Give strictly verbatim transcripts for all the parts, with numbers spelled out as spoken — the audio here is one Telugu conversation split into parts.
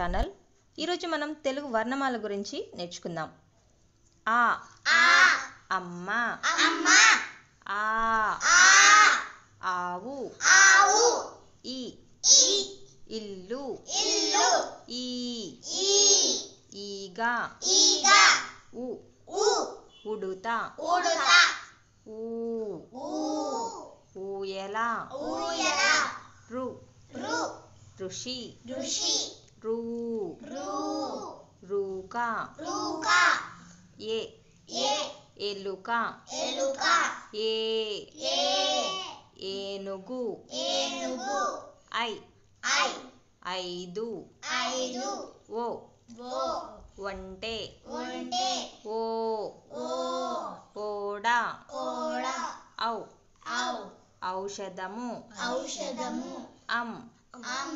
ఛానల్ ఈ రోజు మనం తెలుగు వర్ణమాల గురించి నేర్చుకుందాం ఆ ఆ అమ్మ అమ్మ ఆ ఆ ఆవు ఆవు ఈ ఈ ఇల్లు ఇల్లు ఈ ఈ ఈగ ఈగ ఉ ఉ ఉడుత ఉడుత ఊ ఊ ఊయల ఊయల రు రు ऋषि ऋषि रू रू रूका रूका ये ये एलुका एलुका ये ये एनुगु एनुगु आई आई ఐదు ఐదు ఓ ఓ వంటే వంటే ఓ ఓ ఓడ ఓడ ఔ ఔ ఔషధము ఔషధము అం అం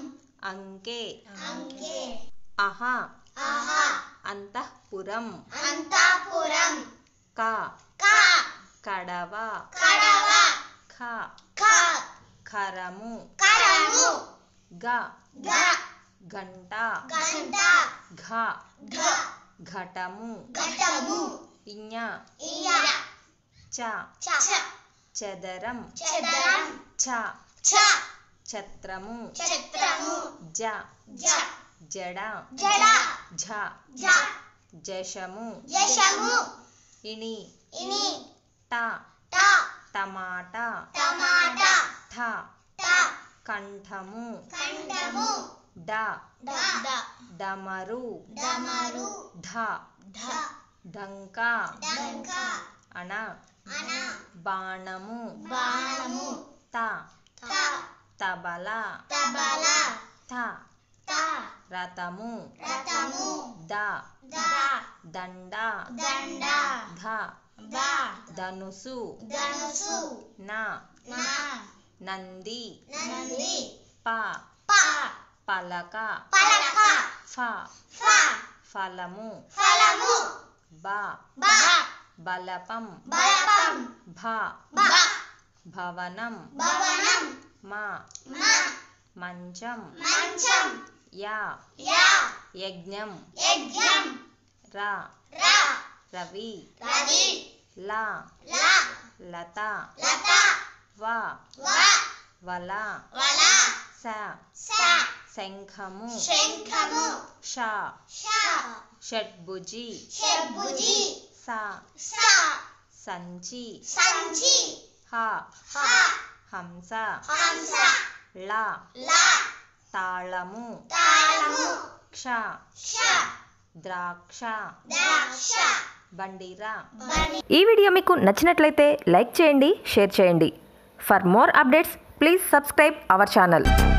అంకే అంకే అహా అహా అంతఃపురం అంతఃపురం కా కా కడవ కడవ ఖ ఖ ఖరము ఖరము ग ग घंटा घंटा घ घ घटमु घटमु इञ इञ च च चदरम चदरम छ छ छत्रमु छत्रमु ज ज जड़ा जड़ा झ झ जशमु जशमु इणि इणि ट ट टमाटा टमाटा ठ ठ కంఠము కంఠము డ డ డమరు డమరు ధ ధ డంక డంక అణ అణ బాణము బాణము త త తబల తబల త త రతము రతము ద ద దండ దండ ధ ధ ధనుసు ధనుసు న న नंदी नंदी पा पा पलका पलका फा फा फलमु फलमु बा बा बलपम बलपम भा भा भवनम भवनम मा मा मंचम मंचम या या यज्ञम यज्ञम रा रा रवि रवि ला ला लता लता वा वा వలా వలా స స శంఖము శంఖము ష ష షట్భుజి షట్భుజి స స సంచి సంచి హ హ హంస హంస ల ల తాళము తాళము క్ష క్ష ద్రాక్ష ద్రాక్ష బండిరా ఈ వీడియో మీకు నచ్చినట్లయితే లైక్ చేయండి షేర్ చేయండి. For more updates, please subscribe our channel.